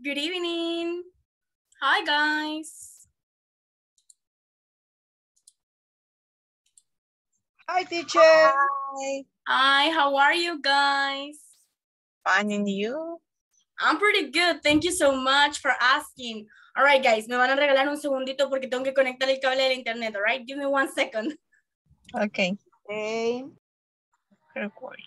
Good evening. Hi, guys. Hi, teacher. Hi. Hi, how are you guys? Fine, and you? I'm pretty good. Thank you so much for asking. All right, guys, me van a regalar un segundito porque tengo que conectar el cable del internet, all right? Give me 1 second. Okay. Okay. Record.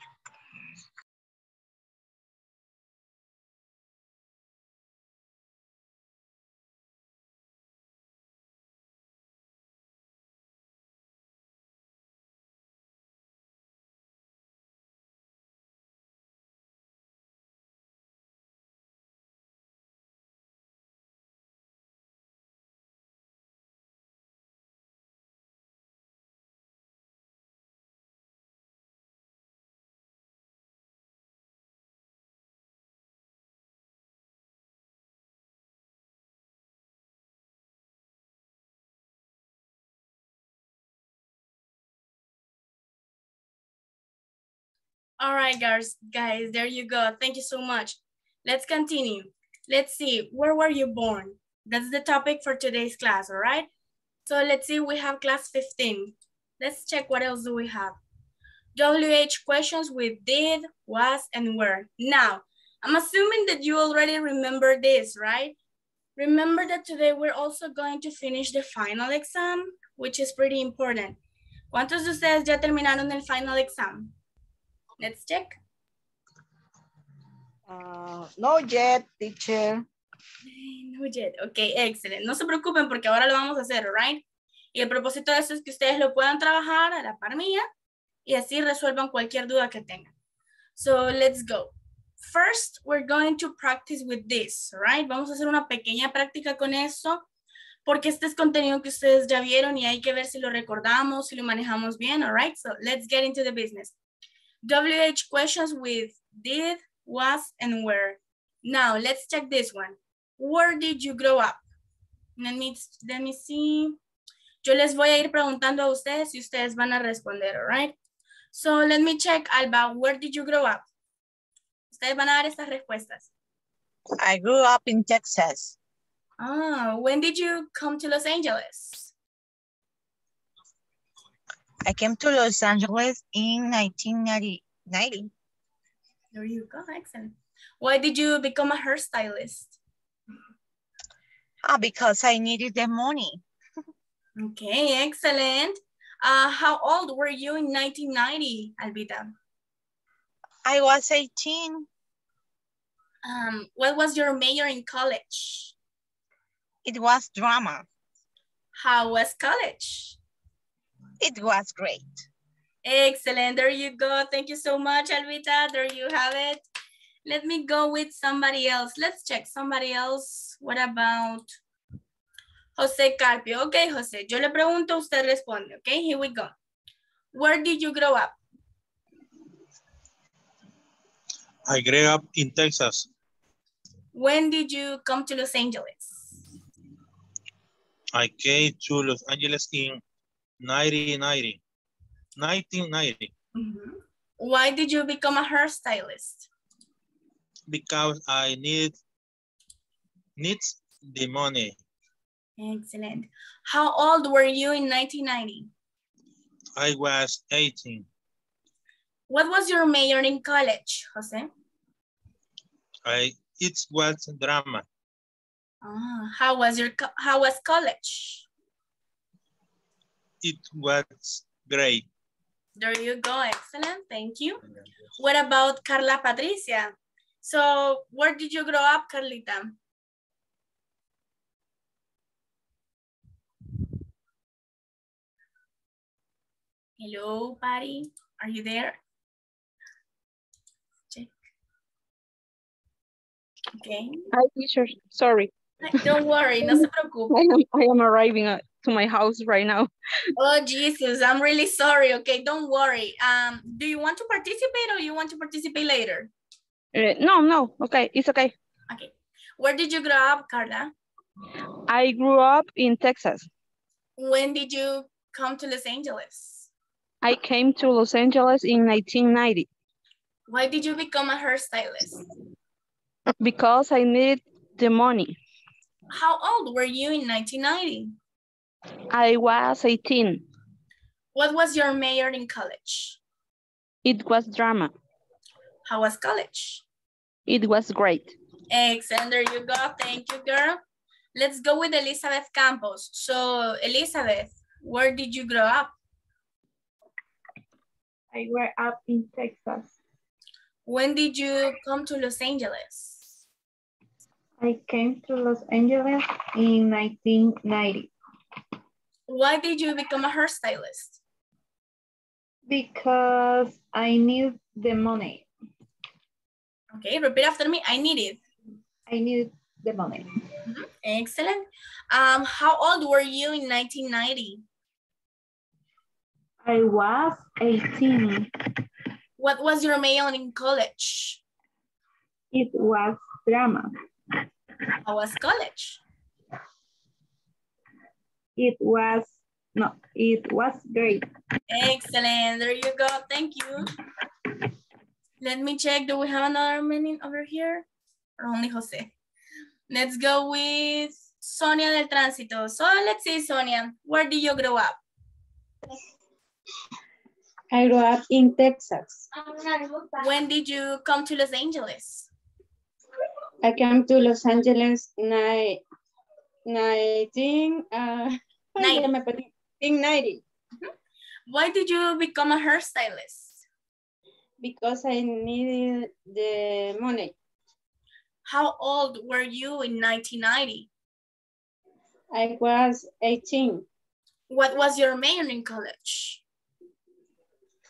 All right, guys, there you go. Thank you so much. Let's continue. Let's see, where were you born? That's the topic for today's class, all right? So let's see, we have class 15. Let's check what else do we have. WH questions with did, was, and where. Now, I'm assuming that you already remember this, right? Remember that today we're also going to finish the final exam, which is pretty important. ¿Cuántos de ustedes ya terminaron el final exam? Let's check. No yet, teacher. No yet. Okay, excellent. No se preocupen porque ahora lo vamos a hacer, right? Y el propósito de eso es que ustedes lo puedan trabajar a la par mía y así resuelvan cualquier duda que tengan. So, let's go. First, we're going to practice with this, right? Vamos a hacer una pequeña práctica con eso porque este es contenido que ustedes ya vieron y hay que ver si lo recordamos, si lo manejamos bien, all right? So, let's get into the business. WH questions with did, was, and where. Now, let's check this one. Where did you grow up? Let me see. Yo les voy a ir preguntando a ustedes y ustedes van a responder, all right? So let me check, Alba, where did you grow up? Ustedes van a dar estas respuestas. I grew up in Texas. Ah, when did you come to Los Angeles? I came to Los Angeles in 1990. There you go, excellent. Why did you become a hairstylist? Because I needed the money. Okay, excellent. How old were you in 1990, Albita? I was 18. What was your major in college? It was drama. How was college? It was great. Excellent, there you go. Thank you so much, Albita, there you have it. Let me go with somebody else. Let's check somebody else. What about Jose Carpio? Okay, Jose, yo le pregunto, usted responde, okay? Here we go. Where did you grow up? I grew up in Texas. When did you come to Los Angeles? I came to Los Angeles in 1990. Mm-hmm. Why did you become a hairstylist? Because I need the money. Excellent. How old were you in 1990? I was 18. What was your major in college, Jose? It was drama. Ah, how was college? It was great. There you go, excellent, thank you. What about Carla Patricia? So where did you grow up, Carlita? Hello, Patty, are you there? Check. Okay. Hi, teacher, sorry. Don't worry, no se preocupe. I am arriving at to my house right now. Oh, Jesus, I'm really sorry. Okay, don't worry. Do you want to participate or you want to participate later? No, okay, it's okay. Okay, where did you grow up, Carla? I grew up in Texas. When did you come to Los Angeles? I came to Los Angeles in 1990. Why did you become a hairstylist? Because I needed the money. How old were you in 1990? I was 18. What was your major in college? It was drama. How was college? It was great. Excellent, there you go. Thank you, girl. Let's go with Elizabeth Campos. So, Elizabeth, where did you grow up? I grew up in Texas. When did you come to Los Angeles? I came to Los Angeles in 1990. Why did you become a hairstylist? Because I need the money. Okay, repeat after me. I need it. I need the money. Mm-hmm. Excellent. How old were you in 1990? I was 18. What was your major in college? It was drama. How was college? It was great. Excellent. There you go. Thank you. Let me check. Do we have another meaning over here? Or only Jose? Let's go with Sonia del Tránsito. So let's see, Sonia, where did you grow up? I grew up in Texas. When did you come to Los Angeles? I came to Los Angeles in 1990. Why did you become a hairstylist? Because I needed the money. How old were you in 1990? I was 18. What was your major in college?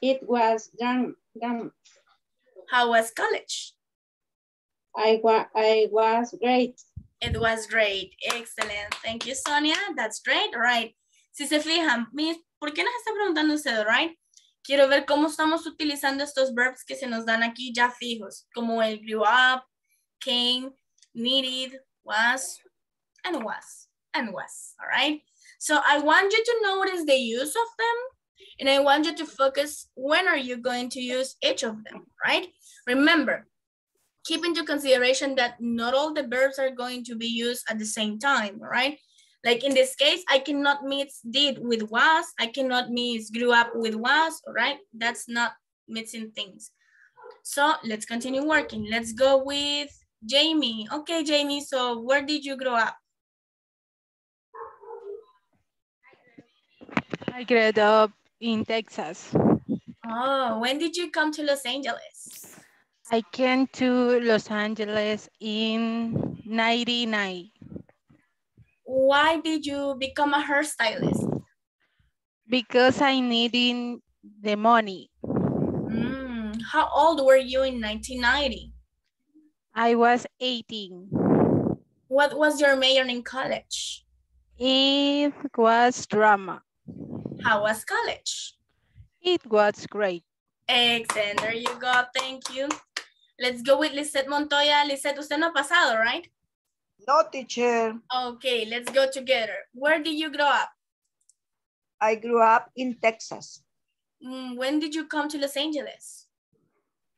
It was drama. How was college? I was great. It was great. Excellent. Thank you, Sonia. That's great. Right. Si se fijan, ¿por qué nos está preguntando usted, right? Quiero ver cómo estamos utilizando estos verbs que se nos dan aquí ya fijos, como el grew up, came, needed, was. All right. So I want you to notice the use of them, and I want you to focus when are you going to use each of them, right? Remember, keep into consideration that not all the verbs are going to be used at the same time, right? Like in this case, I cannot mix did with was. I cannot mix grew up with was, all right? That's not mixing things. So let's continue working. Let's go with Jamie. Okay, Jamie, so where did you grow up? I grew up in Texas. Oh, when did you come to Los Angeles? I came to Los Angeles in 1999. Why did you become a hairstylist? Because I needed the money. How old were you in 1990? I was 18. What was your major in college? It was drama. How was college? It was great. Excellent. There you go. Thank you. Let's go with Lizette Montoya. Lizette, usted no ha pasado, right? No, teacher. Okay, let's go together. Where did you grow up? I grew up in Texas. When did you come to Los Angeles?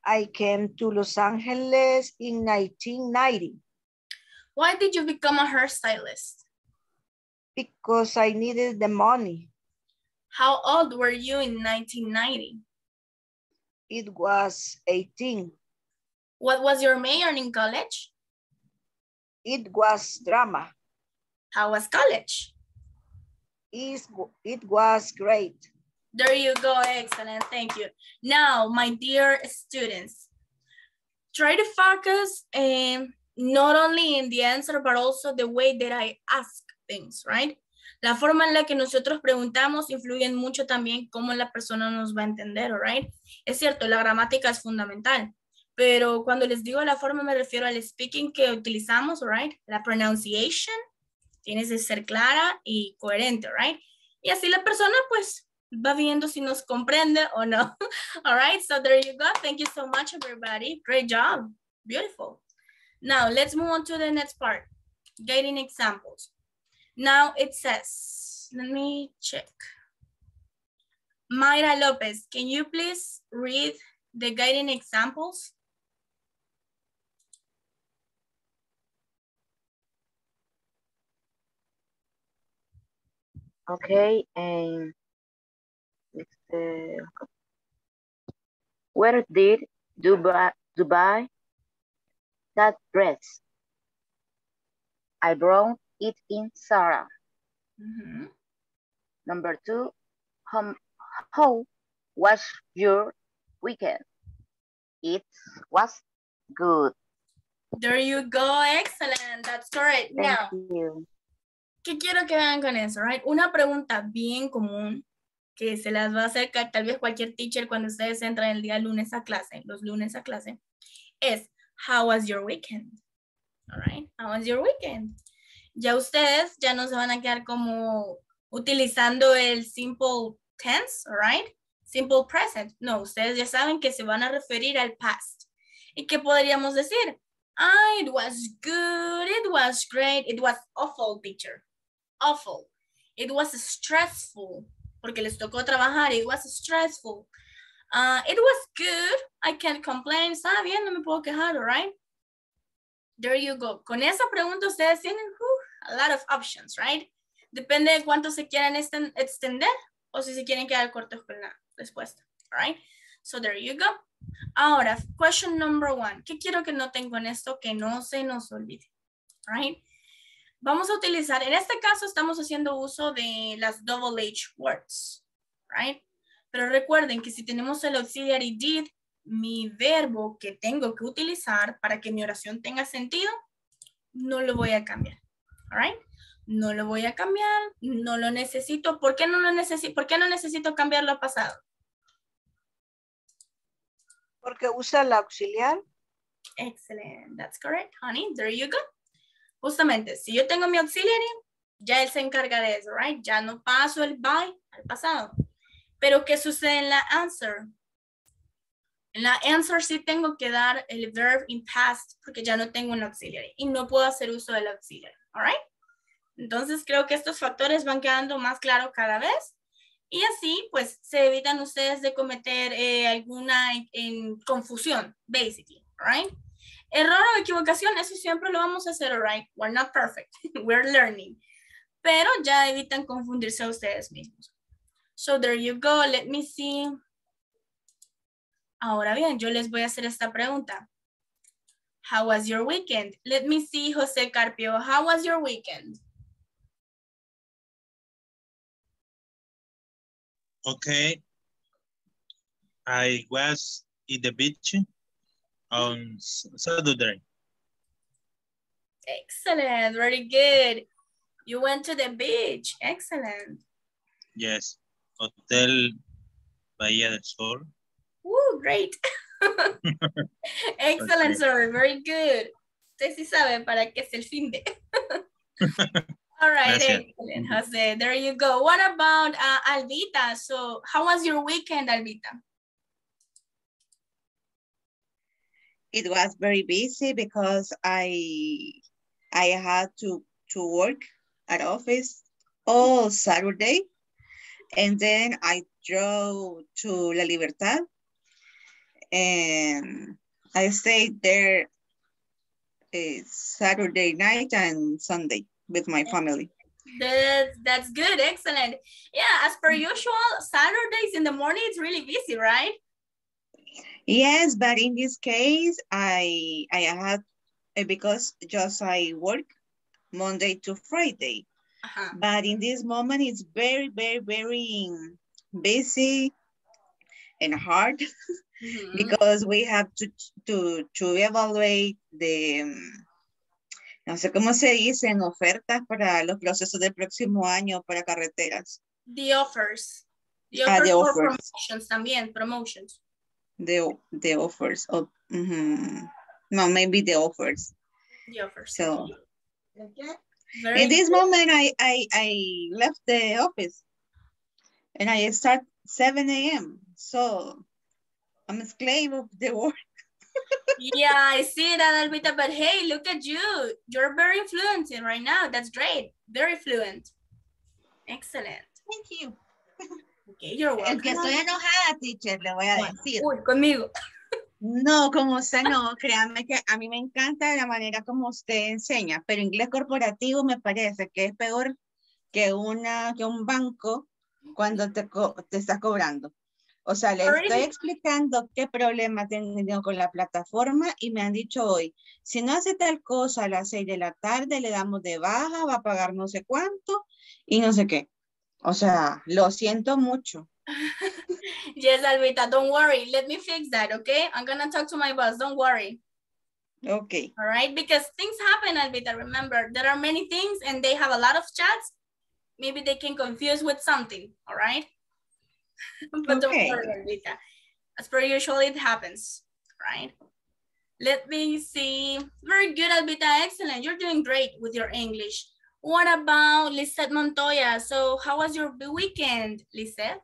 I came to Los Angeles in 1990. Why did you become a hairstylist? Because I needed the money. How old were you in 1990? It was 18. What was your major in college? It was drama. How was college? It was great. There you go, excellent, thank you. Now, my dear students, try to focus not only in the answer, but also the way that I ask things, right? La forma en la que nosotros preguntamos influye mucho también cómo la persona nos va a entender, right? Es cierto, la gramática es fundamental, pero cuando les digo la forma me refiero al speaking que utilizamos, right? La pronunciation, tienes que ser clara y coherente, right? Y así la persona pues va viendo si nos comprende o no. All right, so there you go. Thank you so much, everybody. Great job, beautiful. Now let's move on to the next part, guiding examples. Now it says, let me check. Mayra López, can you please read the guiding examples? Okay, and where did you buy that dress? I brought it in Zara. Mm-hmm. Number two, how was your weekend? It was good. There you go, excellent, that's correct. Thank now, you. ¿Qué quiero que vean con eso? Right? Una pregunta bien común que se las va a hacer tal vez cualquier teacher cuando ustedes entran el día lunes a clase, los lunes a clase, es how was your weekend? All right, how was your weekend? Ya ustedes ya no se van a quedar como utilizando el simple tense, all right? Simple present. No, ustedes ya saben que se van a referir al past. ¿Y qué podríamos decir? Ah, it was good, it was great, it was awful, teacher. Awful. It was stressful. Porque les tocó trabajar, it was stressful. It was good, I can't complain. Está bien, no me puedo quejar, all right? There you go. Con esa pregunta ustedes tienen a lot of options, right? Depende de cuánto se quieran extender o si se quieren quedar cortos con la respuesta, all right? So there you go. Ahora, question number one. ¿Qué quiero que noten con esto? Que no se nos olvide, right? Vamos a utilizar, en este caso estamos haciendo uso de las double H words, right? Pero recuerden que si tenemos el auxiliary did, mi verbo que tengo que utilizar para que mi oración tenga sentido, no lo voy a cambiar, all right? No lo voy a cambiar, no lo necesito. ¿Por qué no lo necesito? ¿Por qué no necesito cambiarlo a pasado? Porque usa el auxiliar. Excellent, that's correct, honey. There you go. Justamente, si yo tengo mi auxiliary, ya él se encarga de eso, right? Ya no paso el by al pasado. Pero, ¿qué sucede en la answer? En la answer sí tengo que dar el verb in past porque ya no tengo un auxiliary y no puedo hacer uso del auxiliary, all right? Entonces, creo que estos factores van quedando más claros cada vez y así, pues, se evitan ustedes de cometer alguna confusión, basically, all right? Error o equivocación, eso siempre lo vamos a hacer, all right? We're not perfect, we're learning. Pero ya evitan confundirse a ustedes mismos. So there you go, let me see. Ahora bien, yo les voy a hacer esta pregunta. How was your weekend? Let me see, Jose Carpio, how was your weekend? Okay, I was in the beach on Saturday. Excellent, very good. You went to the beach, excellent. Yes, Hotel Bahía del Sol. Woo, great. Excellent, sir, very good. Usted sí sabe para qué es el fin de. All right, excellent, Jose, there you go. What about Albita? So how was your weekend, Albita? It was very busy because I had to work at office all Saturday. And then I drove to La Libertad and I stayed there Saturday night and Sunday with my family. That's good, excellent. Yeah, as per usual, Saturdays in the morning, it's really busy, right? Yes, but in this case, I had, because just I work Monday to Friday. Uh-huh. But in this moment, it's very, very, very busy and hard mm-hmm. because we have to evaluate the, no sé cómo se dicen, ofertas para los procesos del próximo año para carreteras. The offers. The offers, the offers. Promotions también, promotions. The offers. Oh, mm-hmm. No, maybe the offers. The offers. So. Okay. Very in this good. Moment, I left the office and I start 7 a.m. So I'm a slave of the work. Yeah, I see that, Albita, but hey, look at you. You're very fluent in right now. That's great. Very fluent. Excellent. Thank you. Okay, you're welcome. El que estoy enojada, teacher, le voy a decir. Uy, conmigo. No, como usted no, créanme que a mí me encanta la manera como usted enseña, pero inglés corporativo me parece que es peor que un banco cuando te está cobrando. O sea, les estoy explicando qué problema tengo con la plataforma y me han dicho hoy, si no hace tal cosa a las 6 de la tarde, le damos de baja, va a pagar no sé cuánto y no sé qué. O sea, lo siento mucho. Yes, Albita, don't worry. Let me fix that, okay? I'm going to talk to my boss. Don't worry. Okay. All right, because things happen, Albita. Remember, there are many things and they have a lot of chats. Maybe they can confuse with something, all right? But okay. Don't worry, Albita. As per usual, it happens, right? Let me see. Very good, Albita. Excellent. You're doing great with your English. What about Lizette Montoya? So, how was your weekend, Lizette?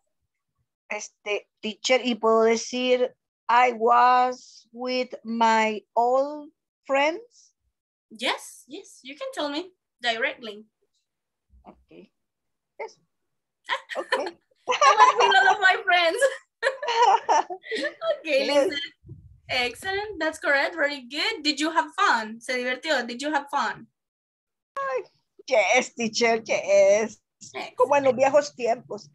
Teacher, y puedo decir, I was with my old friends. Yes, yes, you can tell me directly. Okay. Yes. Okay. I was with all of my friends. Okay, yes. Listen. Excellent. That's correct. Very good. Did you have fun? Se divertió. Did you have fun? Yes, teacher. Yes. Excellent. Como en los viejos tiempos.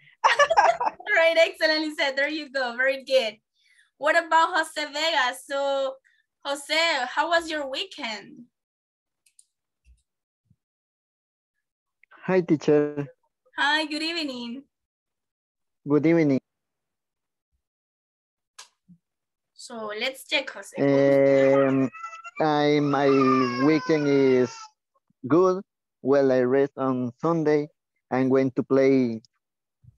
Right, excellent, Lizette. There you go. Very good. What about Jose Vega? So, Jose, how was your weekend? Hi, teacher. Hi, good evening. Good evening. So, let's check, Jose. My weekend is good. Well, I rest on Sunday. I'm going to play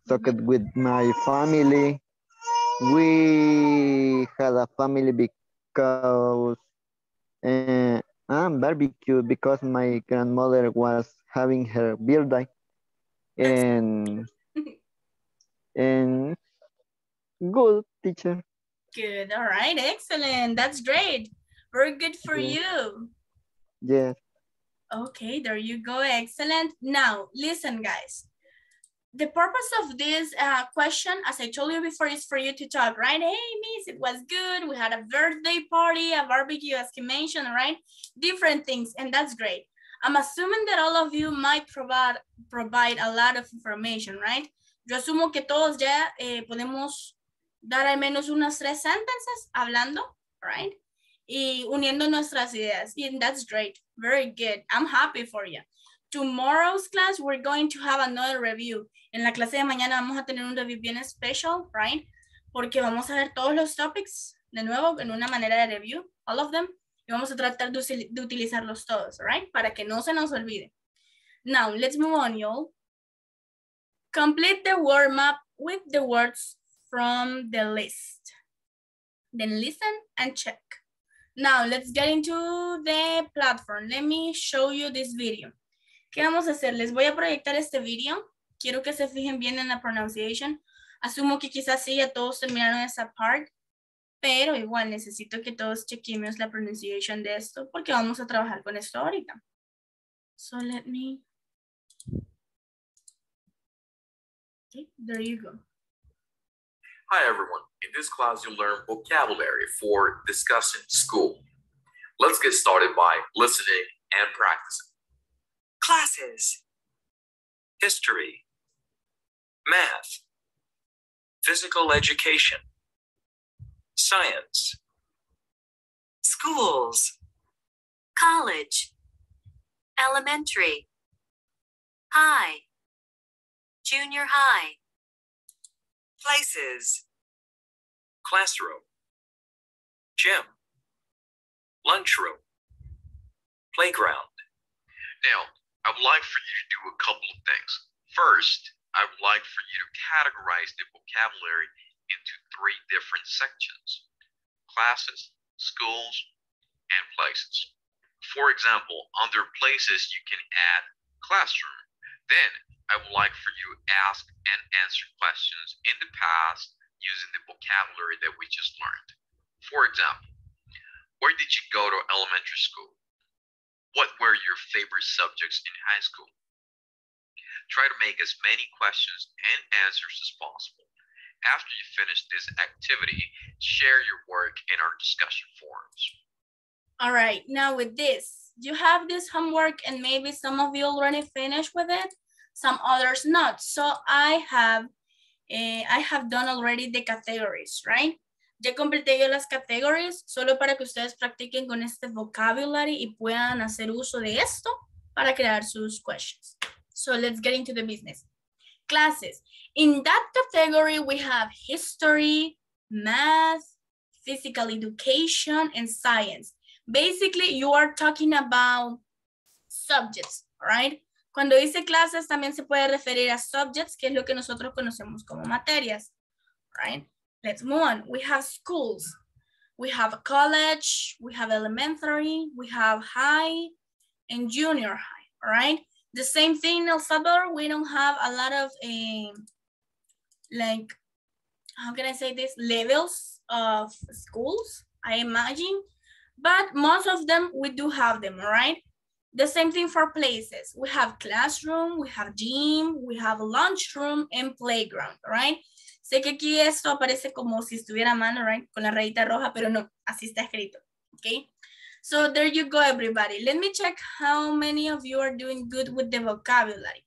soccer with my family. We had a family because barbecue because my grandmother was having her birthday, and good, teacher. Good, all right, excellent. That's great. Very good for you. Yes. Okay, there you go. Excellent. Now, listen, guys. The purpose of this question, as I told you before, is for you to talk, right? Hey, miss, it was good. We had a birthday party, a barbecue, as you mentioned, right? Different things, and that's great. I'm assuming that all of you might provide a lot of information, right? Yo asumo que todos ya podemos dar al menos unas 3 sentences hablando, right? Y uniendo nuestras ideas, and that's great. Very good. I'm happy for you. Tomorrow's class, we're going to have another review. En la clase de mañana vamos a tener un review bien special, right? Porque vamos a ver todos los topics de nuevo en una manera de review, all of them. Y vamos a tratar de utilizarlos todos, right? Para que no se nos olvide. Now, let's move on, y'all. Complete the word map with the words from the list. Then listen and check. Now, let's get into the platform. Let me show you this video. ¿Qué vamos a hacer? Les voy a proyectar este video. Quiero que se fijen bien en la pronunciation. Asumo que quizás sí, ya todos terminaron esa part, pero igual necesito que todos chequemos la pronunciation de esto porque vamos a trabajar con esto ahorita. So let me... Okay, there you go. Hi everyone. In this class you'll learn vocabulary for discussing school. Let's get started by listening and practicing. Classes, history, math, physical education, science, schools, college, elementary, high, junior high, places, classroom, gym, lunchroom, playground. Now, I would like for you to do a couple of things. First, I would like for you to categorize the vocabulary into 3 different sections: classes, schools, and places. For example, under places, you can add classroom. Then, I would like for you to ask and answer questions in the past using the vocabulary that we just learned. For example, where did you go to elementary school? What were your favorite subjects in high school? Try to make as many questions and answers as possible. After you finish this activity, share your work in our discussion forums. All right, now with this, you have this homework and maybe some of you already finished with it. some others not. So I have done already the categories, right? Ya completé yo las categories, solo para que ustedes practiquen con este vocabulary y puedan hacer uso de esto para crear sus questions. So let's get into the business. Classes. In that category, we have history, math, physical education, and science. Basically, you are talking about subjects, right? Cuando dice clases, también se puede referir a subjects, que es lo que nosotros conocemos como materias, right? Let's move on. We have schools. We have college. We have elementary. We have high and junior high, all right? The same thing in El Salvador. We don't have a lot of, like, how can I say this? Levels of schools, I imagine. But most of them, we do have them, all right? The same thing for places. We have classroom, we have gym, we have lunchroom and playground, all right? Sé que aquí esto aparece como si estuviera a mano, right? Con la rayita roja, pero no, así está escrito, okay? So there you go, everybody. Let me check how many of you are doing good with the vocabulary.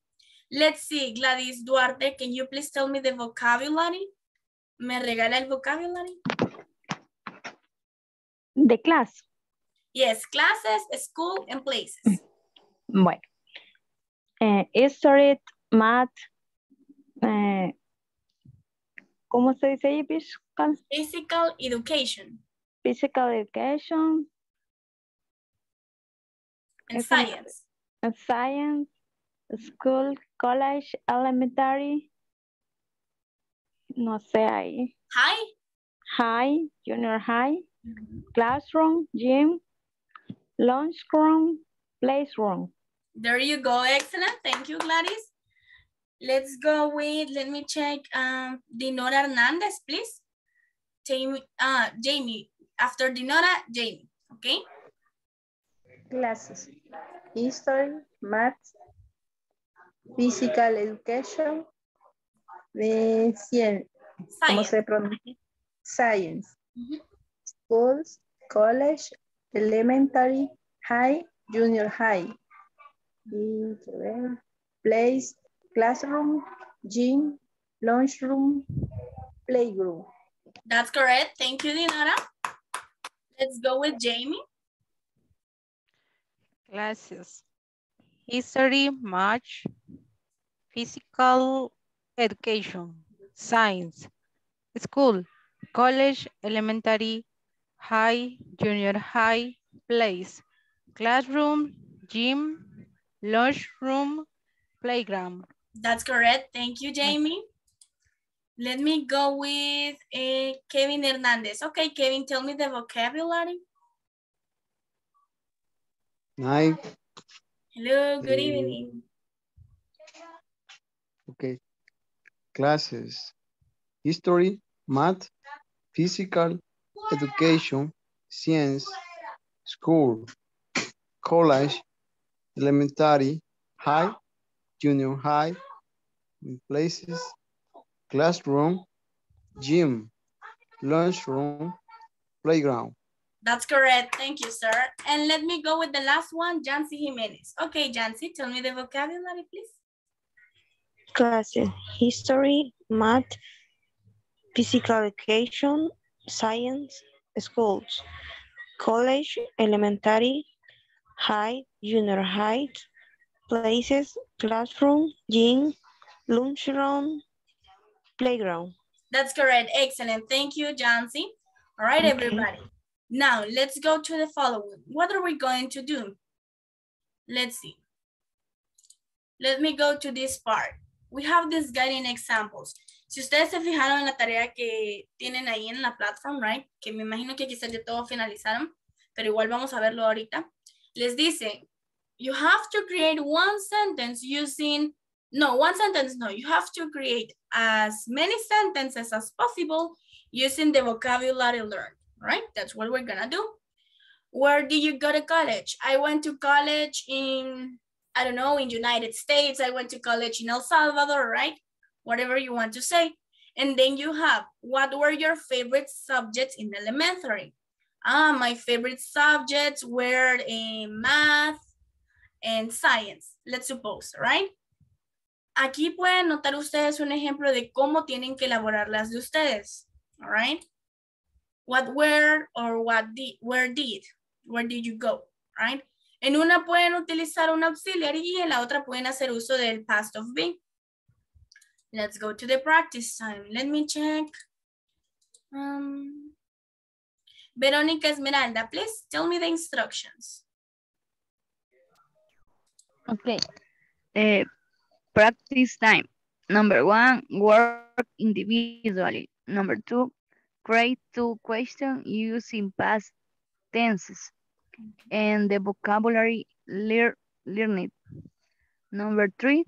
Let's see, Gladys Duarte, can you please tell me the vocabulary? ¿Me regala el vocabulary? The class. Yes, classes, school, and places. Bueno. History, math, ¿cómo se dice ahí? Physical education. Physical education. And science. And science, school, college, elementary. No sé ahí. High. High, junior high. Mm-hmm. Classroom, gym, lunchroom, playroom. There you go. Excellent. Thank you, Gladys. Let's go with, let me check, Dinora Hernandez, please. Jamie, after Dinora, Jamie, okay? Classes, history, math, physical education, science, mm-hmm. Schools, college, elementary, high, junior high, place, classroom, gym, lunchroom, playroom. That's correct. Thank you, Dinora. Let's go with Jamie. Classes. History, math, physical education, science, school, college, elementary, high, junior high, place, classroom, gym, lunchroom, playground. That's correct. Thank you, Jamie. Let me go with Kevin Hernandez. Okay, Kevin, tell me the vocabulary. Hi. Hello, good evening. Okay. Classes. History, math, physical education, science, school, college, elementary, high, junior high, places, classroom, gym, lunchroom, playground. That's correct. Thank you, sir. And let me go with the last one, Jancy Jimenez. Okay, Jancy, tell me the vocabulary, please. Classes, history, math, physical education, science, schools, college, elementary, high, junior high, places, classroom, gym, lunchroom, playground. That's correct. Excellent. Thank you, Jancy. All right, okay, everybody. Now, let's go to the following. What are we going to do? Let's see. Let me go to this part. We have this guiding examples. Si ustedes se fijaron en la tarea que tienen ahí en la platform, right? Que me imagino que quizás ya todos finalizaron, pero igual vamos a verlo ahorita. Les dice, you have to create one sentence using, no, one sentence, no. You have to create as many sentences as possible using the vocabulary learned, right? That's what we're gonna do. Where did you go to college? I went to college in, I don't know, in United States. I went to college in El Salvador, right? Whatever you want to say. And then you have, what were your favorite subjects in elementary? My favorite subjects were math and science, let's suppose, right? Aquí pueden notar ustedes un ejemplo de cómo tienen que elaborar las de ustedes. All right. What were or what did, where did, where did you go, right? En una pueden utilizar un auxiliary y en la otra pueden hacer uso del past of being. Let's go to the practice time. Let me check. Veronica Esmeralda, please tell me the instructions. Okay. Practice time. Number one, work individually. Number two, create two questions using past tenses and the vocabulary learned. Number three,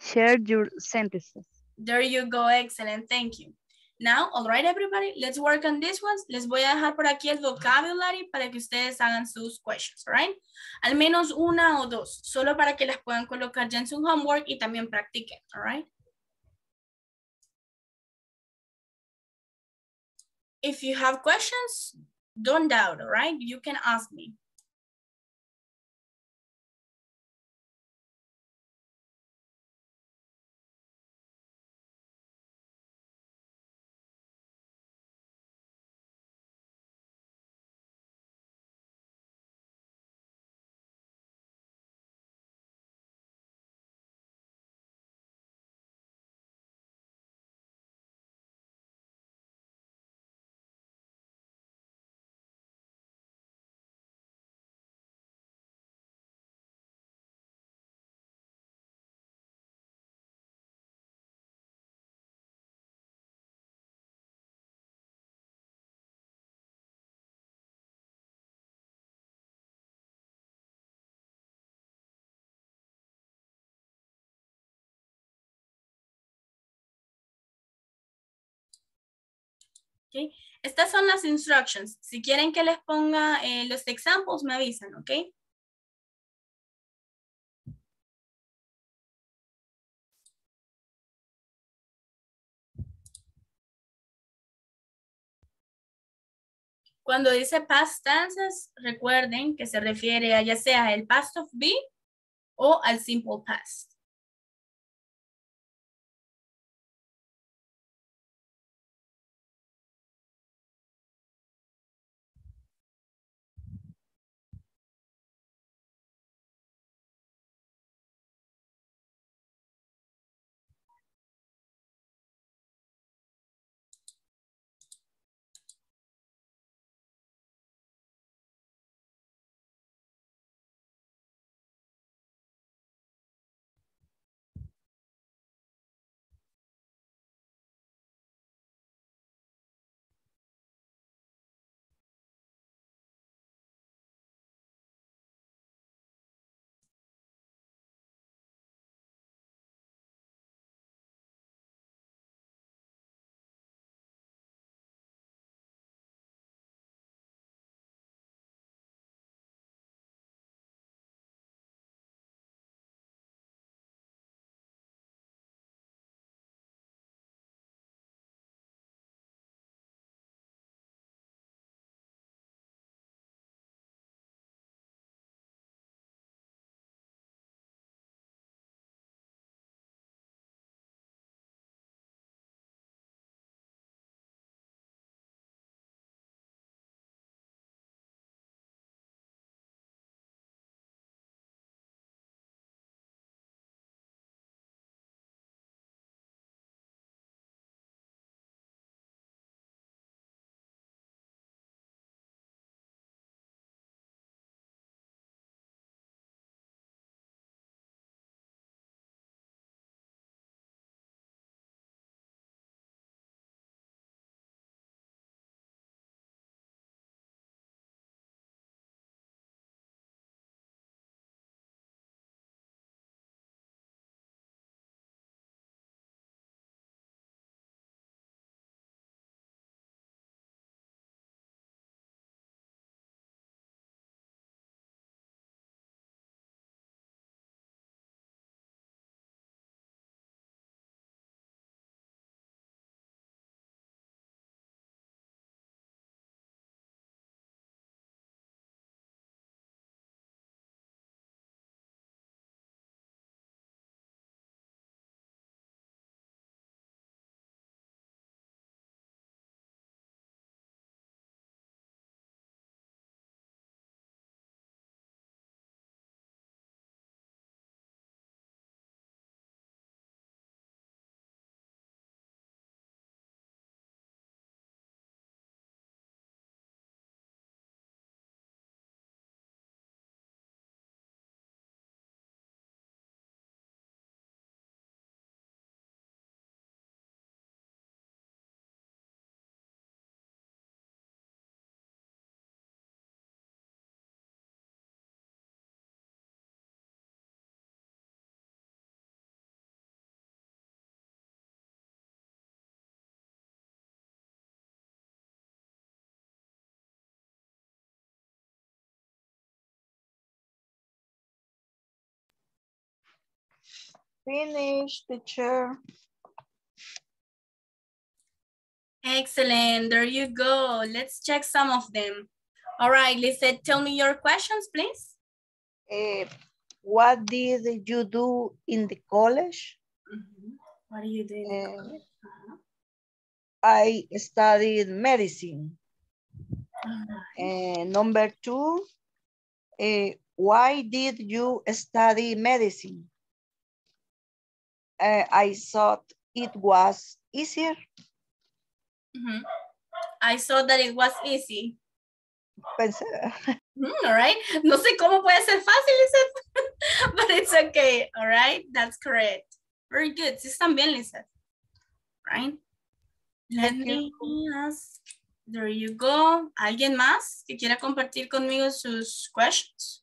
share your sentences. There you go. Excellent. Thank you. Now, all right, everybody, let's work on these ones. Les voy a dejar por aquí el vocabulary para que ustedes hagan sus questions, all right? Al menos una o dos, solo para que las puedan colocar ya en su homework y también practiquen, all right? If you have questions, don't doubt, all right? You can ask me. Okay. Estas son las instructions. Si quieren que les ponga los examples, me avisan, ¿ok? Cuando dice past tenses, recuerden que se refiere a ya sea el past of be o al simple past. Finished, teacher. Excellent, there you go. Let's check some of them. All right, Lizette, tell me your questions, please. What did you do in the college? Mm-hmm. What do you do in the college? Uh-huh. I studied medicine. Number two, why did you study medicine? I thought it was easier. Mm-hmm. I saw that it was easy. All right. No sé cómo puede ser fácil, Lizette. But it's okay. All right. That's correct. Very good. Sí, están bien, Lizette. Right. Let me ask. There you go. ¿Alguien más que quiera compartir conmigo sus questions?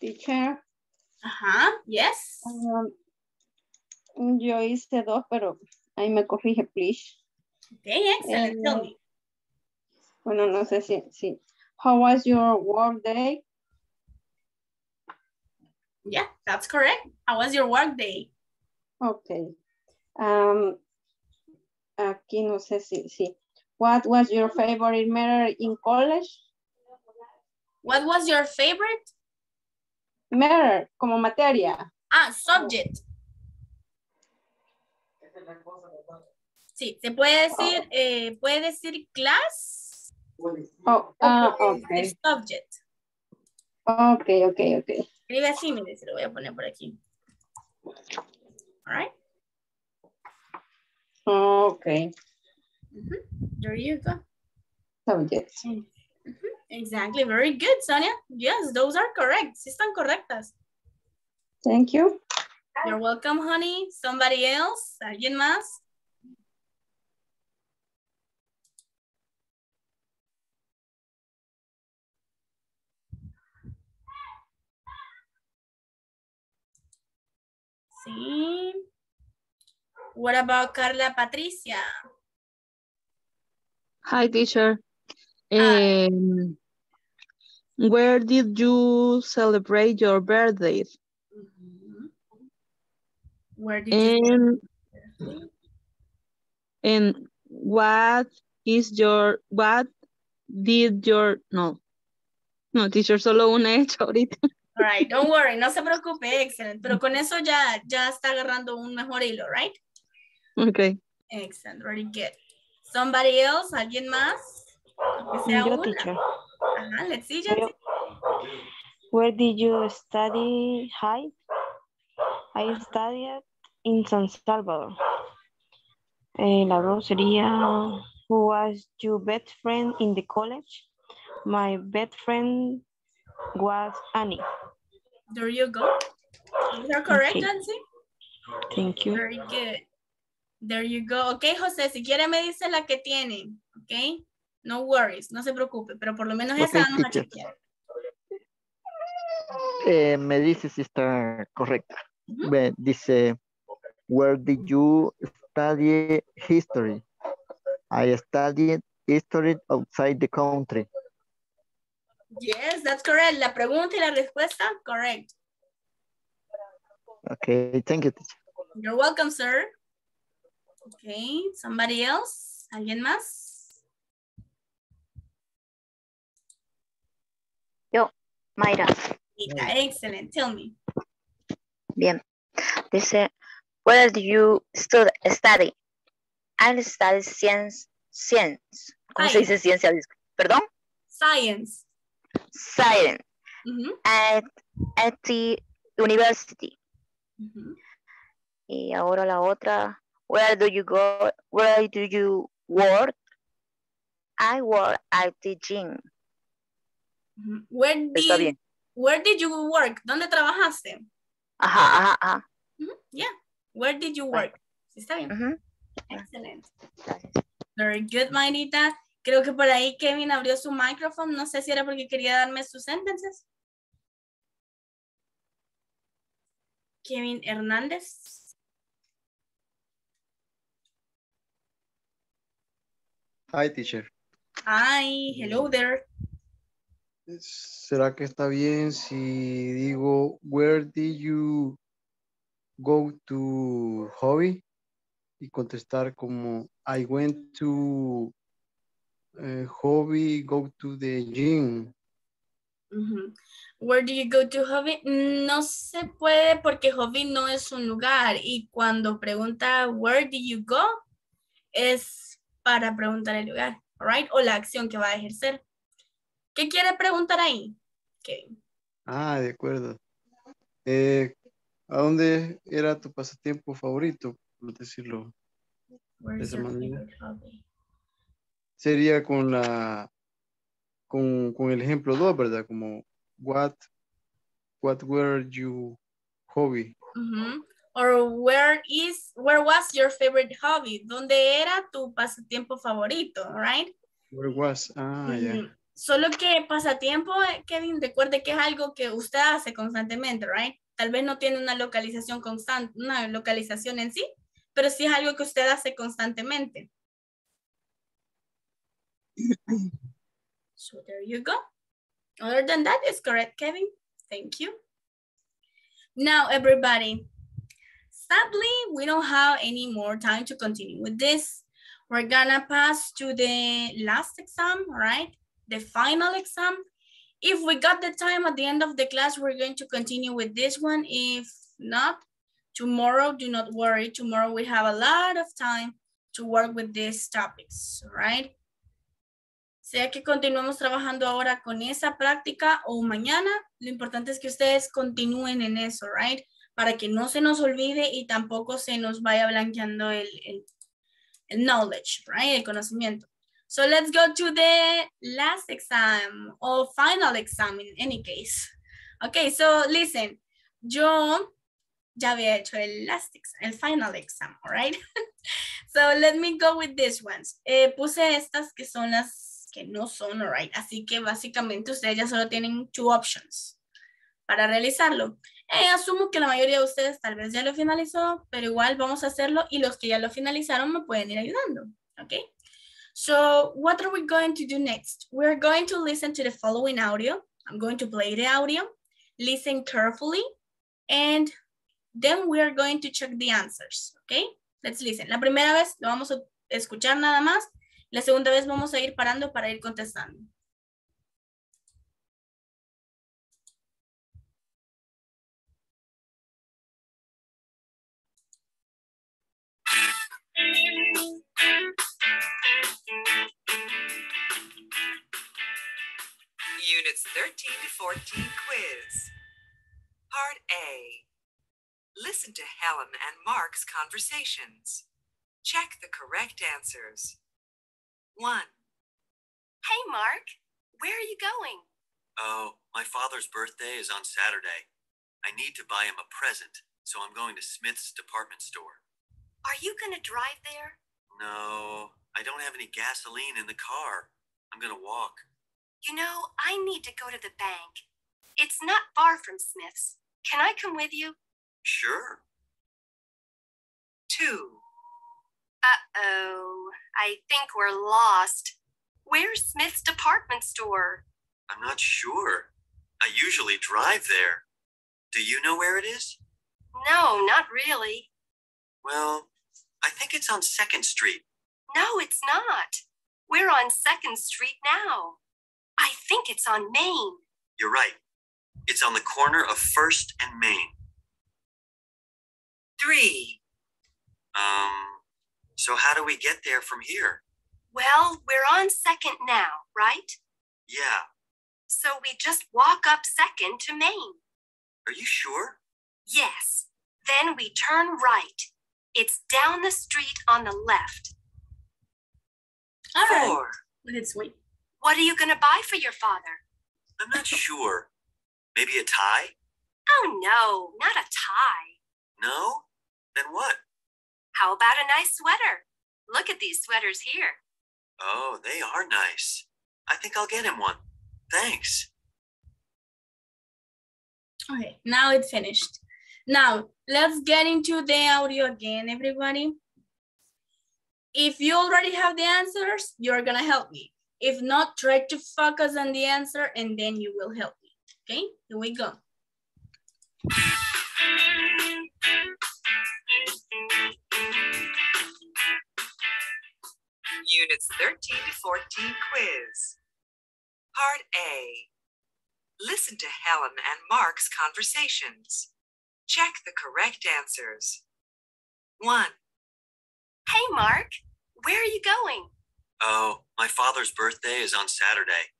Teacher. Ajá, yes. Yo hice dos, pero ahí me corrige, please. Okay, excellent. Tell me. Bueno, no sé si. How was your work day? Yeah, that's correct. How was your work day? Okay. Aquí no sé si. What was your favorite major in college? What was your favorite? Major, como materia. Ah, subject. Sí, se puede decir, puede decir class. Oh, okay. Subject. Okay. Escribe así, mire, se lo voy a poner por aquí. All right. Okay. Mm-hmm. There you go. Subject. Mm-hmm. Exactly. Very good, Sonia. Yes, those are correct. Sí están correctas. Thank you. You're welcome, honey. Somebody else? ¿Alguien más? Sí. What about Carla Patricia? Hi, teacher. Where did you celebrate your birthday? Mm-hmm. And no, teacher, solo una he hecho ahorita. All right, don't worry, no se preocupe, excellent. Pero con eso ya está agarrando un mejor hilo, right? Okay. Excellent, very good. Somebody else, alguien más? Teacher. Uh-huh. Let's see, Jancy. Where did you study high? I studied in San Salvador. La Rosería. Who was your best friend in the college? My best friend was Annie. There you go. Is that correct, okay, Jancy? Thank you. Very good. There you go. Okay, Jose, si quiere me dice la que tienen, okay? No worries, no se preocupe, pero por lo menos esa vamos a chequear. Me dice si está correcta. Uh-huh. Dice, where did you study history? I studied history outside the country. Yes, that's correct. La pregunta y la respuesta, correct. Okay, thank you, teacher. You're welcome, sir. Okay, somebody else? ¿Alguien más? Yo, Mayra. Excellent. Tell me. Bien. Dice, where do you study? I study science. ¿Cómo se dice ciencia? Perdón. Science. Mm-hmm. At the university. Mm-hmm. Y ahora la otra. Where do you work? I work at the gym. Está bien. Where did you work? ¿Dónde trabajaste? Ajá, ajá, ajá. Yeah. Where did you work? Está bien. Excelente. Very good, Mayrita. Creo que por ahí Kevin abrió su micrófono. No sé si era porque quería darme sus sentences. Kevin Hernández. Hi, teacher. Hi, hello there. ¿Será que está bien si digo, where did you go to hobby? Y contestar como, I went to hobby, go to the gym. Where do you go to hobby? No se puede porque hobby no es un lugar. Y cuando pregunta, where do you go? Es para preguntar el lugar, right? O la acción que va a ejercer. ¿Qué quiere preguntar ahí? Okay. Ah, de acuerdo. ¿A dónde era tu pasatiempo favorito? Por decirlo de esa manera. Sería con la... Con el ejemplo 2, ¿verdad? Como, what were your hobby? Or where was your favorite hobby? ¿Dónde era tu pasatiempo favorito? Right? Where was, yeah. Solo que pasatiempo, Kevin, recuerde que es algo que usted hace constantemente, right? Tal vez no tiene una localización constante, una localización en sí, pero sí es algo que usted hace constantemente. So there you go. Other than that, it's correct, Kevin. Thank you. Now, everybody, sadly, we don't have any more time to continue with this. We're gonna pass to the last exam, right? The final exam. If we got the time at the end of the class, we're going to continue with this one. If not, tomorrow, do not worry. Tomorrow we have a lot of time to work with these topics, right? Sea que continuemos trabajando ahora con esa práctica o mañana, lo importante es que ustedes continúen en eso, right? Para que no se nos olvide y tampoco se nos vaya blanqueando el knowledge, right? El conocimiento. So let's go to the last exam or final exam in any case. Okay, so listen, yo ya había hecho el last exam, el final exam, all right? So let me go with these ones. Puse estas que son las que no son, alright. Así que básicamente ustedes ya solo tienen 2 options para realizarlo. Asumo que la mayoría de ustedes tal vez ya lo finalizó, pero igual vamos a hacerlo y los que ya lo finalizaron me pueden ir ayudando, okay? So what are we going to do next? We're going to listen to the following audio. I'm going to play the audio, listen carefully, and then we are going to check the answers, okay? Let's listen. La primera vez lo vamos a escuchar nada más. La segunda vez vamos a ir parando para ir contestando. Units 13 to 14 quiz. Part A. Listen to Helen and Mark's conversations. Check the correct answers. 1. Hey, Mark, where are you going? Oh, my father's birthday is on Saturday. I need to buy him a present, so I'm going to Smith's department store. Are you going to drive there? No, I don't have any gasoline in the car. I'm going to walk. You know, I need to go to the bank. It's not far from Smith's. Can I come with you? Sure. 2. Uh-oh, I think we're lost. Where's Smith's department store? I'm not sure. I usually drive there. Do you know where it is? No, not really. Well, I think it's on 2nd Street. No, it's not. We're on 2nd Street now. I think it's on Main. You're right. It's on the corner of 1st and Main. 3. So how do we get there from here? Well, we're on 2nd now, right? Yeah. So we just walk up 2nd to Main. Are you sure? Yes. Then we turn right. It's down the street on the left. All right. 4. Let's wait. What are you going to buy for your father? I'm not sure. Maybe a tie? Oh, no, not a tie. No? Then what? How about a nice sweater? Look at these sweaters here. Oh, they are nice. I think I'll get him one. Thanks. Okay, now it's finished. Now, let's get into the audio again, everybody. If you already have the answers, you're gonna help me. If not, try to focus on the answer and then you will help me. Okay, here we go. Units 13 to 14 quiz. Part A. Listen to Helen and Mark's conversations. Check the correct answers. 1. Hey, Mark, where are you going? Oh, my father's birthday is on Saturday.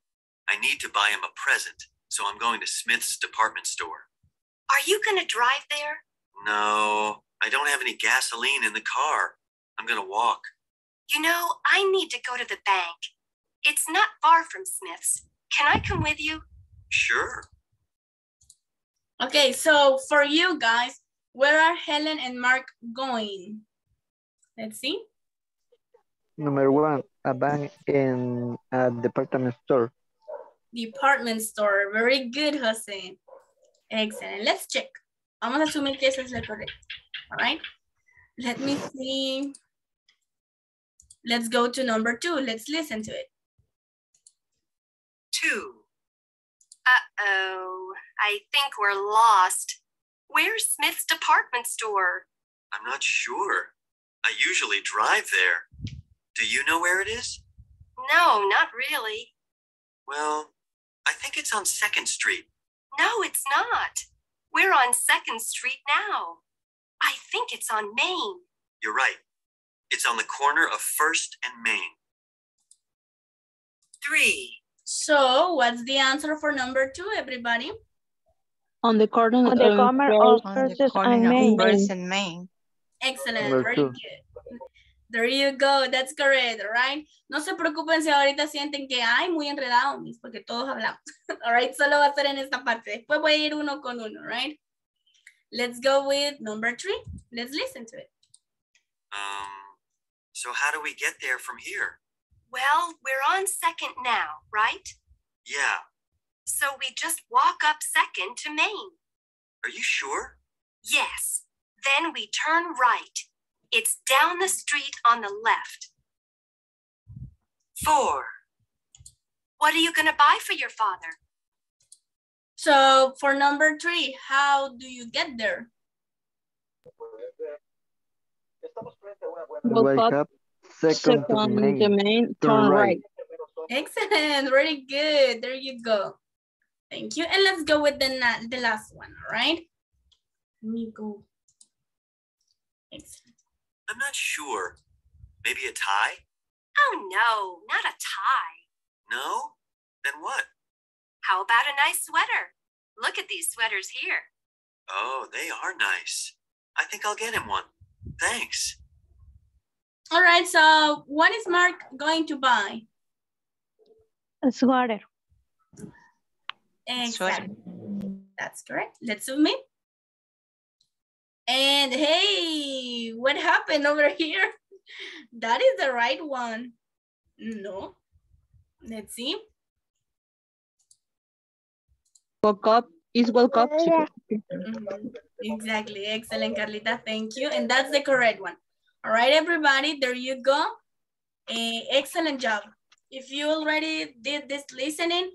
I need to buy him a present, so I'm going to Smith's department store. Are you going to drive there? No, I don't have any gasoline in the car. I'm going to walk. You know, I need to go to the bank. It's not far from Smith's. Can I come with you? Sure. Okay, so for you guys, where are Helen and Mark going? Let's see. Number 1, a bank in a department store. Department store. Very good, Jose. Excellent. Let's check. Vamos a asumir que eso es lo correcto. All right. Let me see. Let's go to number 2. Let's listen to it. 2. Uh-oh. I think we're lost. Where's Smith's department store? I'm not sure. I usually drive there. Do you know where it is? No, not really. Well, I think it's on 2nd Street. No, it's not. We're on 2nd Street now. I think it's on Main. You're right. It's on the corner of 1st and Main. 3. So, what's the answer for number 2, everybody? On the corner of 1st and Main. Excellent, very good. There you go, that's correct, all right? No se preocupen si ahorita sienten que hay muy enredado, mis, porque todos hablamos. All right, solo va a ser en esta parte. Después voy a ir uno con uno, right? Let's go with number 3. Let's listen to it. So how do we get there from here? Well, we're on 2nd now, right? Yeah. So we just walk up 2nd to Main. Are you sure? Yes. Then we turn right. It's down the street on the left. 4. What are you going to buy for your father? So for number 3, how do you get there? Wake up, 2nd to Main, turn right. Excellent, very good. There you go. Thank you. And let's go with the last one, all right? Let me go. Excellent. I'm not sure. Maybe a tie? Oh, no, not a tie. No? Then what? How about a nice sweater? Look at these sweaters here. Oh, they are nice. I think I'll get him one. Thanks. All right, so what is Mark going to buy? A sweater. Exactly. That's correct. Let's zoom in. And hey, what happened over here? That is the right one. No. Let's see. Woke up is woke up. Exactly. Excellent, Carlita. Thank you. And that's the correct one. All right, everybody. There you go. Excellent job. If you already did this listening,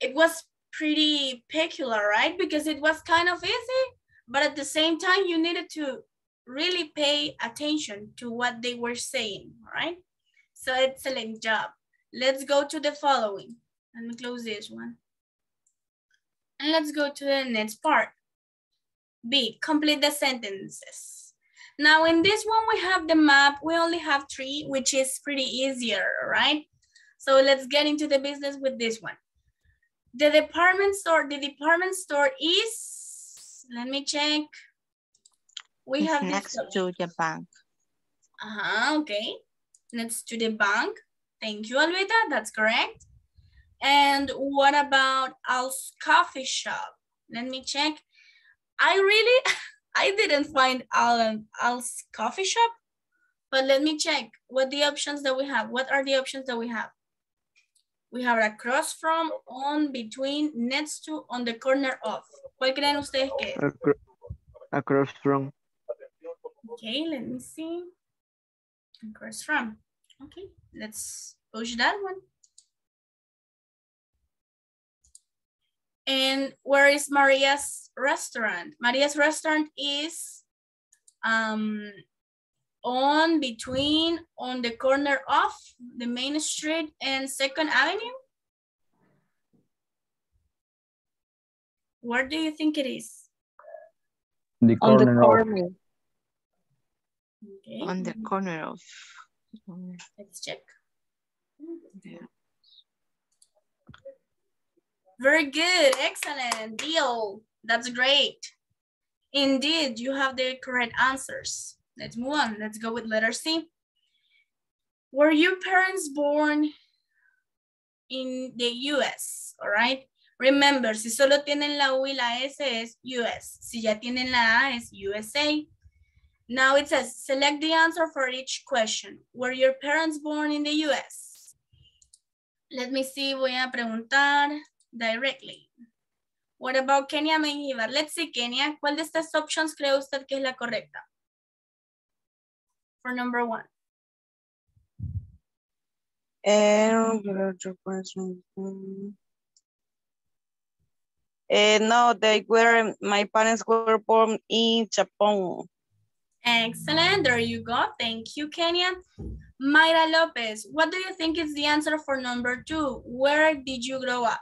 it was pretty peculiar, right? Because it was kind of easy. But at the same time, you needed to really pay attention to what they were saying, all right? So excellent job. Let's go to the following. Let me close this one. And let's go to the next part. B, complete the sentences. Now in this one, we have the map. We only have 3, which is pretty easier, all right? So let's get into the business with this one. The department store is, let me check. We have next to the bank. Okay. Next to the bank. Thank you, Albita. That's correct. And what about Al's coffee shop? Let me check. I didn't find Al's coffee shop, but let me check what the options that we have. What are the options that we have? We have across from, on, between, next to, on the corner of. ¿Cuál creen ustedes que es? Across from. Okay, let me see. Across from. Okay, let's push that one. And where is Maria's restaurant? Maria's restaurant is on, between, on the corner of the main street and 2nd Avenue. Where do you think it is? The corner on the corner. Of. Okay. On the corner of. Let's check. Yeah. Very good, excellent, deal. That's great. Indeed, you have the correct answers. Let's move on, let's go with letter C. Were your parents born in the US, all right? Remember, si solo tienen la U y la S es US. Si ya tienen la A es USA. Now it says, select the answer for each question. Were your parents born in the US? Let me see, voy a preguntar directly. What about Kenya Mejiva? Let's see, Kenya, ¿cuál de estas options cree usted que es la correcta? For number one. No, my parents were born in Japan. Excellent, there you go. Thank you, Kenya. Mayra López, what do you think is the answer for number two? Where did you grow up?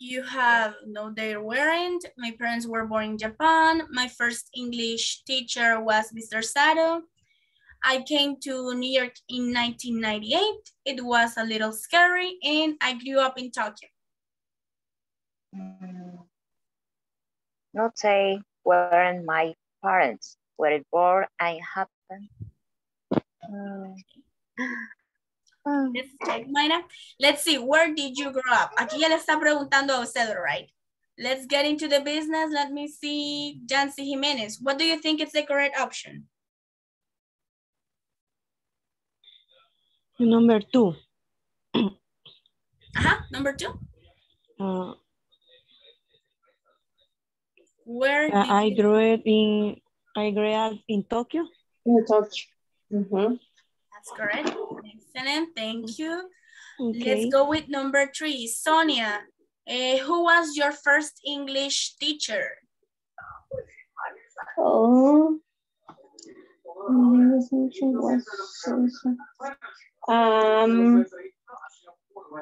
You have no, they weren't. My parents were born in Japan. My first English teacher was Mr. Sato. I came to New York in 1998. It was a little scary, and I grew up in Tokyo. Not say where my parents were born. I happened. Let's check, Mayra. Let's see, where did you grow up? Aquí ya le está preguntando a usted, right? Let's get into the business. Let me see, Jancy Jimenez. What do you think is the correct option? Number two. Number two. Where I grew up in Tokyo. In Tokyo. Mm-hmm. That's correct. Excellent. Thank you. Okay. Let's go with number three. Sonia, who was your first English teacher? Oh,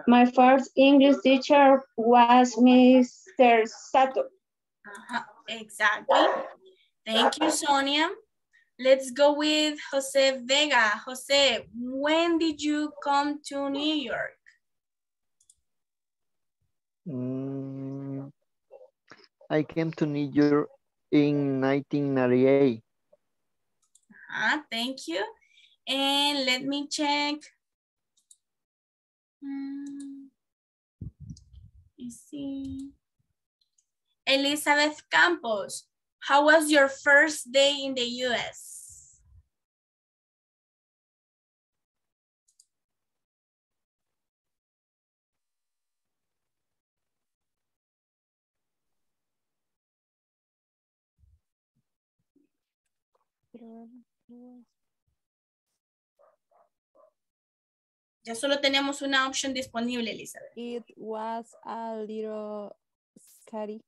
my first English teacher was Mr. Sato. Exactly. Thank you, Sonia. Let's go with Jose Vega. Jose, when did you come to New York? I came to New York in 1998. Thank you. And let me check. Let's see. Elizabeth Campos. How was your first day in the US? Ya solo tenemos una opción disponible, Elizabeth. It was a little scary.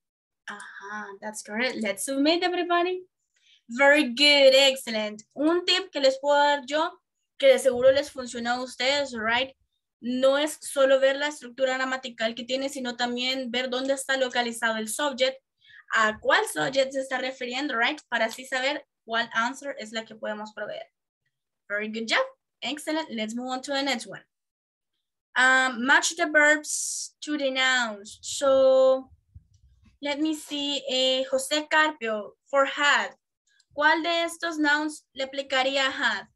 That's correct. Let's submit, everybody. Very good, excellent. Un tip que les puedo dar yo, que de seguro les funcionó a ustedes, right? No es solo ver la estructura gramatical que tiene, sino también ver dónde está localizado el subject, a cuál subject se está refiriendo, right? Para así saber cuál answer es la que podemos proveer. Very good job. Excellent. Let's move on to the next one. Match the verbs to the nouns. So let me see. Jose Carpio, for had. ¿Cuál de estos nouns le aplicaría had?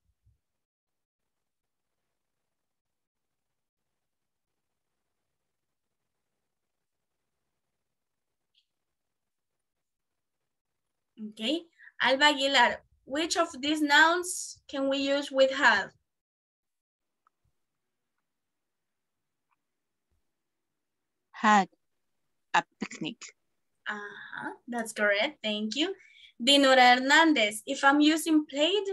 Okay. Alba Aguilar, which of these nouns can we use with have? Had a picnic. Uh-huh. That's correct. Thank you. Dinora Hernandez, if I'm using played,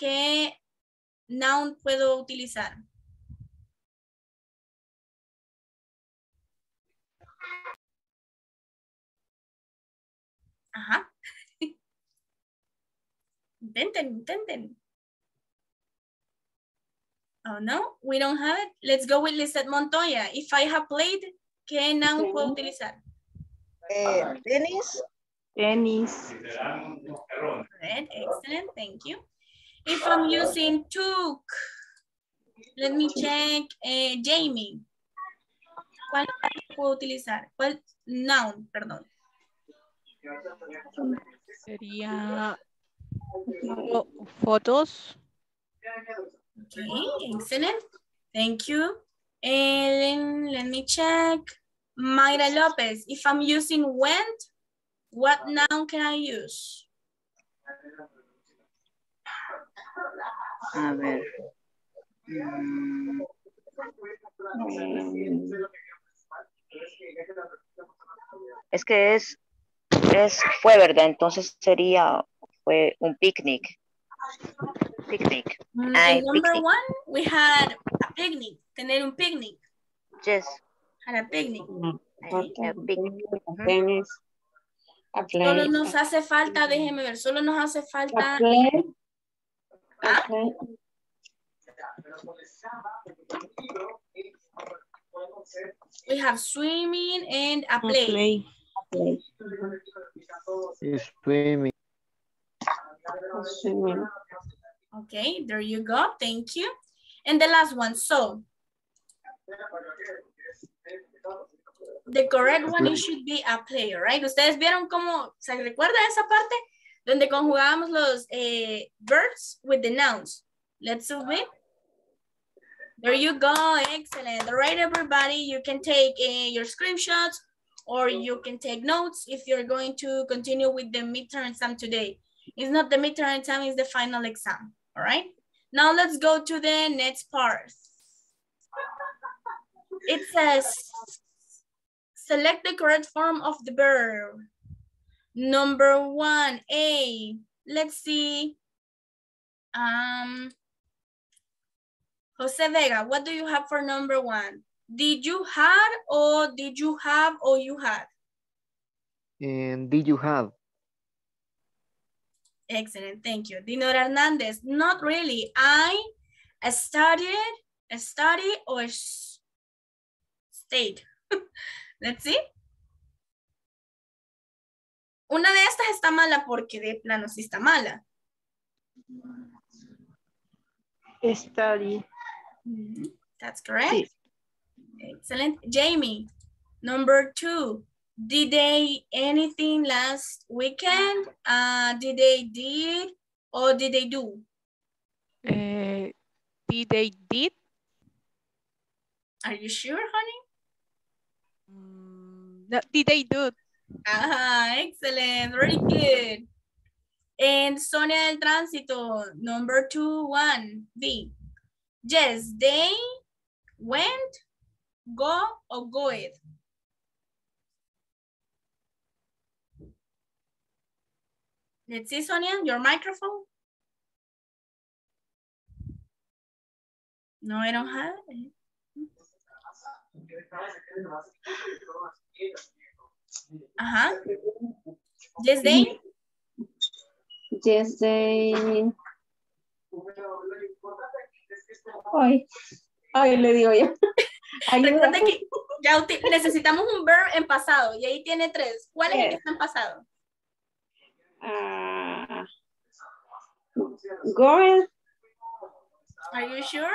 ¿qué noun puedo utilizar? Ajá. Intenten. Oh no, we don't have it. Let's go with Lizette Montoya. If I have played, ¿qué noun puedo utilizar? Tenis. Tenis. Right, excellent, thank you. If I'm using took, let me check. Jamie, ¿cuál puedo utilizar? ¿Cuál noun, perdón? Sería fotos. Okay, excellent. Thank you. Ellen, let me check. Mayra López, if I'm using went, what noun can I use? A ver. Es que fue, ¿verdad? Entonces sería fue un picnic. Picnic. Number one, we had a picnic. Tener un picnic. Yes. Had a picnic. Tenis. Solo nos hace falta, déjeme ver, solo nos hace falta. ¿Ah? We have swimming and a play. Swimming. Okay, there you go. Thank you. And the last one, so. The correct one, it should be a player, right? Ustedes vieron cómo, ¿se recuerda esa parte? Donde conjugábamos los verbs with the nouns. Let's submit. There you go, excellent. All right, everybody, you can take your screenshots or you can take notes if you're going to continue with the midterm exam today. It's not the midterm exam, it's the final exam, all right? Now let's go to the next part. It says, select the correct form of the verb. Number one, A, let's see. Jose Vega, what do you have for number one? Did you have or you had? And did you have? Excellent, thank you. Dinora Hernandez, not really. I studied, or stayed. Let's see. Una de estas está mala porque de plano sí está mala. Study. That's correct. Sí. Excellent. Jamie, number two. Did they anything last weekend? Did they or did they do? Did they did? Are you sure, honey? Did they do? Excellent. Very good. And Sonia del Tránsito, number 2-1, V. Yes, they went, go, or goed. Let's see, Sonia, your microphone. No, I don't have it. Uh-huh. Yes, they. Ay, le digo ya. Recuerda que ya necesitamos un verb en pasado y ahí tiene tres. ¿Cuál es el que está en pasado? Going. Are you sure?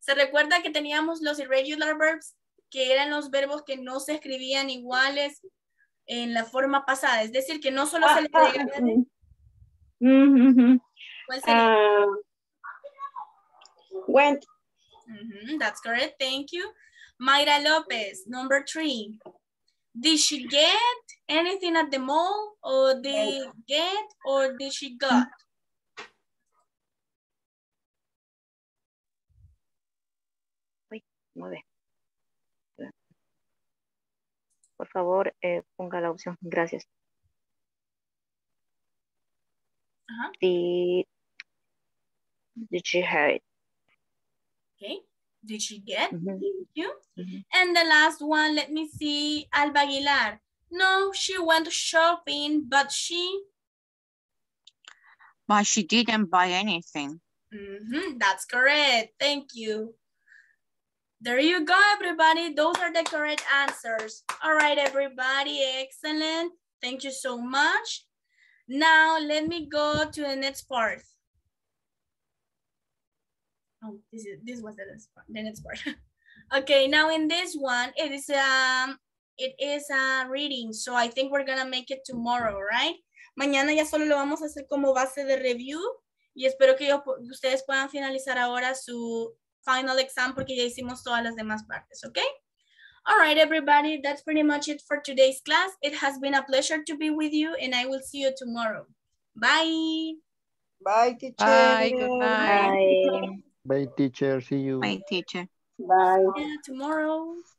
Se recuerda que teníamos los irregular verbs, que eran los verbos que no se escribían iguales en la forma pasada. Es decir, que no solo se les agregaban. ¿Cuál sería? Went. That's correct. Thank you. Mayra López, number 3. Did she get anything at the mall? Or did get or did she got? Uy, no ve. Por favor, ponga la opción. Gracias. Did she have it? Okay. Did she get? Thank you. And the last one, let me see. Alba Aguilar. No, she went shopping, but she... But she didn't buy anything. That's correct. Thank you. There you go, everybody. Those are the correct answers. All right, everybody. Excellent. Thank you so much. Now, let me go to the next part. Oh, this was the next part. Okay, now in this one, it is a reading, so I think we're gonna make it tomorrow, right? Mañana ya solo lo vamos a hacer como base de review y espero que ustedes puedan finalizar ahora su final exam porque ya hicimos todas las demás partes, okay? All right, everybody, that's pretty much it for today's class. It has been a pleasure to be with you and I will see you tomorrow. Bye. Bye, teacher. Bye, goodbye. Bye. Bye, teacher. See you. Bye, teacher. Bye. Yeah, tomorrow.